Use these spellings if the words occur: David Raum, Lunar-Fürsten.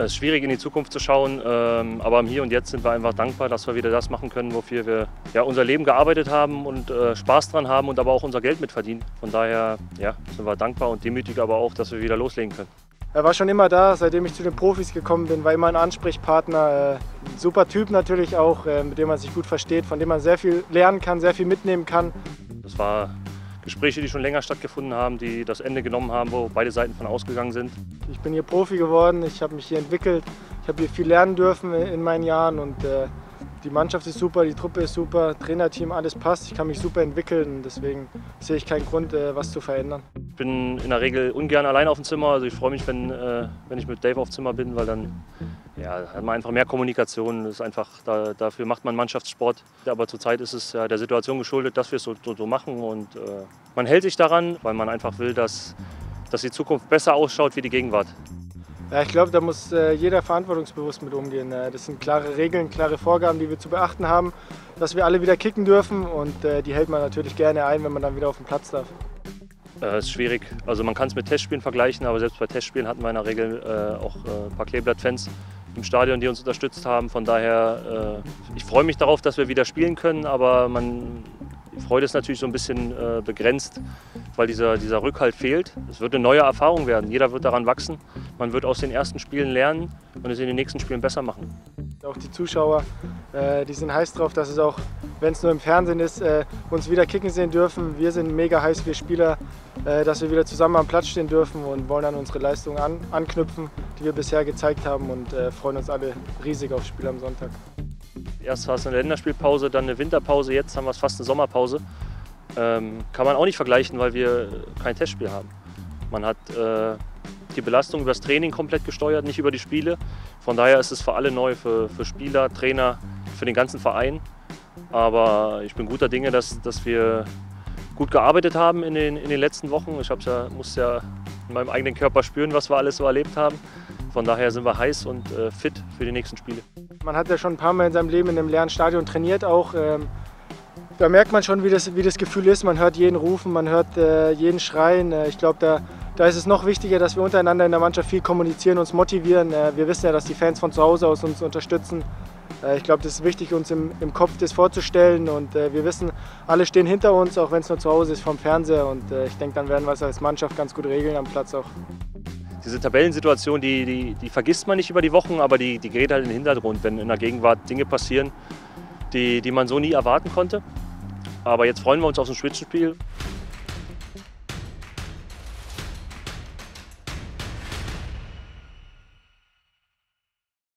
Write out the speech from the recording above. Es ist schwierig, in die Zukunft zu schauen, aber im Hier und Jetzt sind wir einfach dankbar, dass wir wieder das machen können, wofür wir ja, unser Leben gearbeitet haben und Spaß dran haben und aber auch unser Geld mitverdienen. Von daher ja, sind wir dankbar und demütig aber auch, dass wir wieder loslegen können. Er war schon immer da, seitdem ich zu den Profis gekommen bin, war immer ein Ansprechpartner. Ein super Typ natürlich auch, mit dem man sich gut versteht, von dem man sehr viel lernen kann, sehr viel mitnehmen kann. Das war Gespräche, die schon länger stattgefunden haben, die das Ende genommen haben, wo beide Seiten von ausgegangen sind. Ich bin hier Profi geworden, ich habe mich hier entwickelt, ich habe hier viel lernen dürfen in meinen Jahren und die Mannschaft ist super, die Truppe ist super, Trainerteam, alles passt, ich kann mich super entwickeln und deswegen sehe ich keinen Grund, was zu verändern. Ich bin in der Regel ungern allein auf dem Zimmer, also ich freue mich, wenn ich mit Dave auf dem Zimmer bin, weil dann ja, hat man einfach mehr Kommunikation, das ist einfach, dafür macht man Mannschaftssport. Aber zurzeit ist es der Situation geschuldet, dass wir es so machen und man hält sich daran, weil man einfach will, dass die Zukunft besser ausschaut wie die Gegenwart. Ja, ich glaube, da muss jeder verantwortungsbewusst mit umgehen. Das sind klare Regeln, klare Vorgaben, die wir zu beachten haben, dass wir alle wieder kicken dürfen und die hält man natürlich gerne ein, wenn man dann wieder auf den Platz darf. Ist schwierig. Also man kann es mit Testspielen vergleichen, aber selbst bei Testspielen hatten wir in der Regel auch ein paar Kleeblatt-Fans im Stadion, die uns unterstützt haben. Von daher, ich freue mich darauf, dass wir wieder spielen können, aber die Freude ist natürlich so ein bisschen begrenzt, weil dieser Rückhalt fehlt. Es wird eine neue Erfahrung werden, jeder wird daran wachsen. Man wird aus den ersten Spielen lernen und es in den nächsten Spielen besser machen. Auch die Zuschauer, die sind heiß drauf, dass es auch, wenn es nur im Fernsehen ist, uns wieder kicken sehen dürfen. Wir sind mega heiß, wir Spieler, dass wir wieder zusammen am Platz stehen dürfen und wollen an unsere Leistungen anknüpfen, die wir bisher gezeigt haben und freuen uns alle riesig aufs Spiel am Sonntag. Erst war es eine Länderspielpause, dann eine Winterpause, jetzt haben wir fast eine Sommerpause. Kann man auch nicht vergleichen, weil wir kein Testspiel haben. Man hat die Belastung über das Training komplett gesteuert, nicht über die Spiele. Von daher ist es für alle neu, für Spieler, Trainer, für den ganzen Verein. Aber ich bin guter Dinge, dass wir gut gearbeitet haben in den letzten Wochen. Ich musste ja in meinem eigenen Körper spüren, was wir alles so erlebt haben. Von daher sind wir heiß und fit für die nächsten Spiele. Man hat ja schon ein paar Mal in seinem Leben in einem leeren Stadion trainiert auch. Da merkt man schon, wie das Gefühl ist. Man hört jeden rufen, man hört jeden schreien. Ich glaube, da ist es noch wichtiger, dass wir untereinander in der Mannschaft viel kommunizieren, uns motivieren. Wir wissen ja, dass die Fans von zu Hause aus uns unterstützen. Ich glaube, das ist wichtig, uns im Kopf das vorzustellen. Und wir wissen, alle stehen hinter uns, auch wenn es nur zu Hause ist, vom Fernseher. Und ich denke, dann werden wir es als Mannschaft ganz gut regeln am Platz auch. Diese Tabellensituation, die vergisst man nicht über die Wochen, aber die gerät halt in den Hintergrund, wenn in der Gegenwart Dinge passieren, die man so nie erwarten konnte. Aber jetzt freuen wir uns auf ein Spitzenspiel.